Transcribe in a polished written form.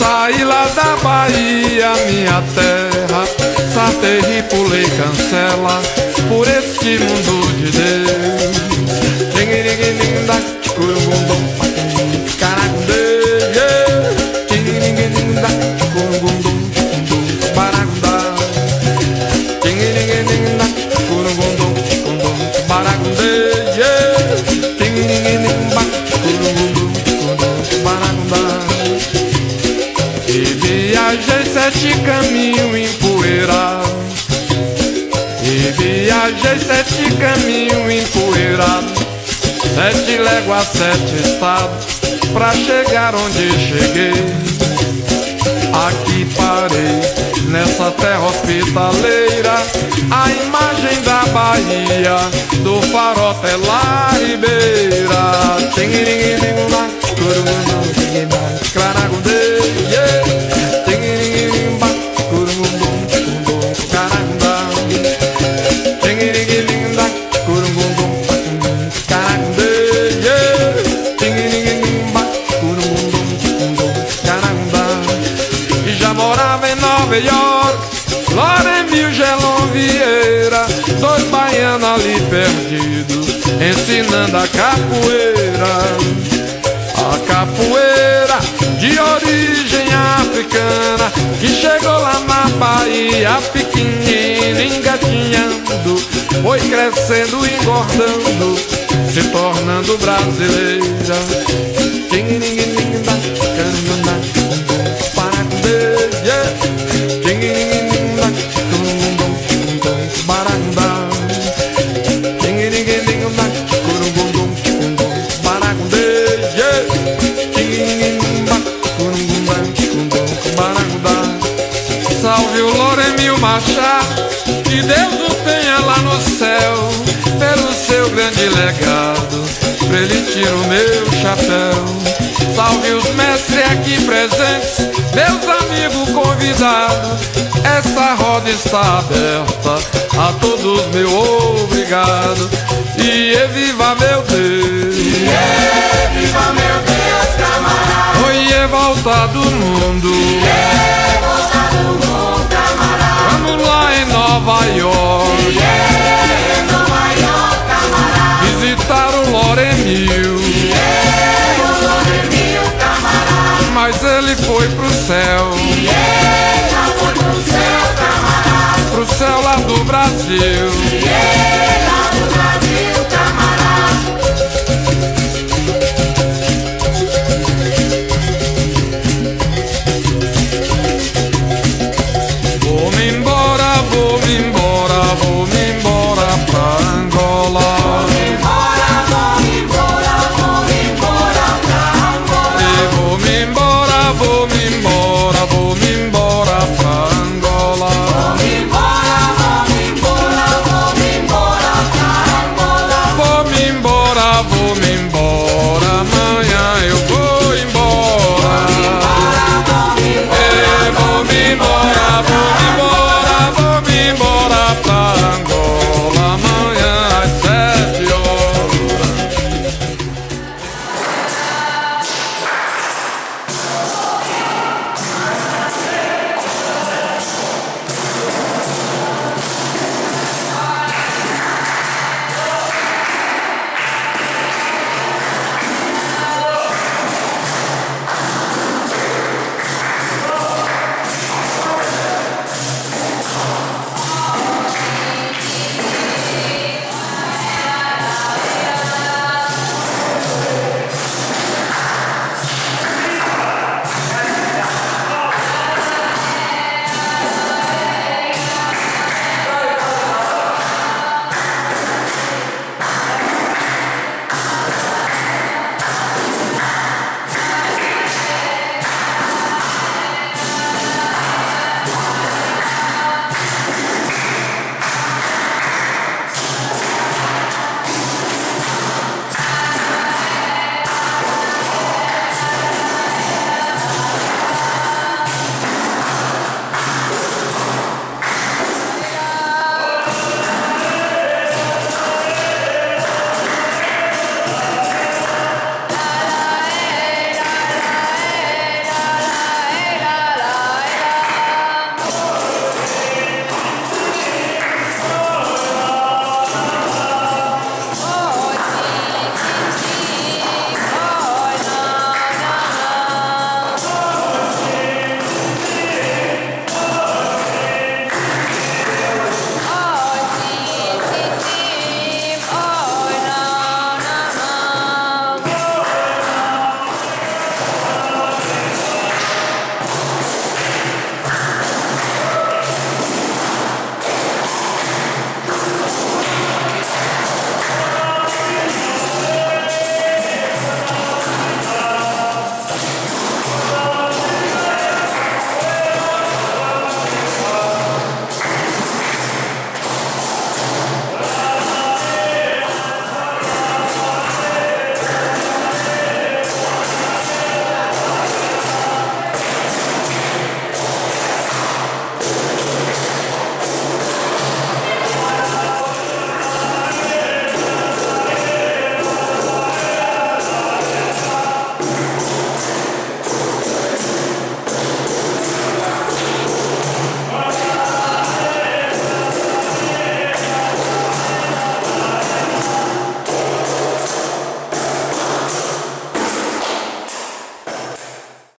saí lá da Bahia, minha terra. Sarterri, pulei cancela por este mundo de Deus. Ninguém dá sete caminho em poeira, e viajei sete caminho em poeira, sete léguas, sete estados, pra chegar onde cheguei. Aqui parei, nessa terra hospitaleira, a imagem da Bahia, do farol até lá ribeira. Florimil, Gelon, Vieira, dois baianos ali perdidos, ensinando a capoeira. A capoeira de origem africana, que chegou lá na Bahia pequenina, engatinhando, foi crescendo, engordando, se tornando brasileira. Salve o Florimil Machá, que Deus o tenha lá no céu, pelo seu grande legado, pra ele tiro o meu chapéu. Salve os mestres aqui presentes, meus amigos convidados, essa roda está aberta, a todos meu obrigado. E viva meu Deus, e viva meu Deus, camarada, oiê, volta do mundo, Nova York, Nova York, camarada, visitar o Florimil, camarada, mas ele foi pro céu, já foi pro céu, camarada, pro céu lá do Brasil.